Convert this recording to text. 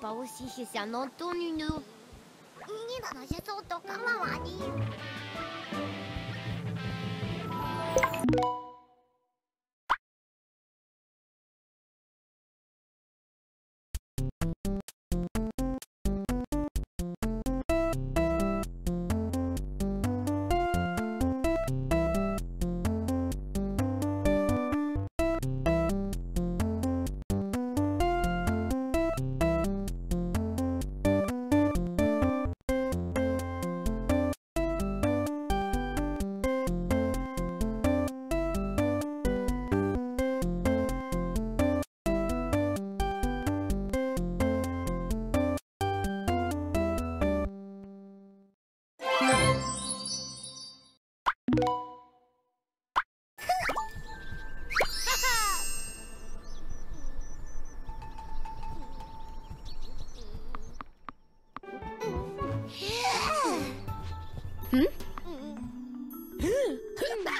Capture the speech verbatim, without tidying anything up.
Pausihisa no tuninu. Nina no jeso to kamawani. Hmm?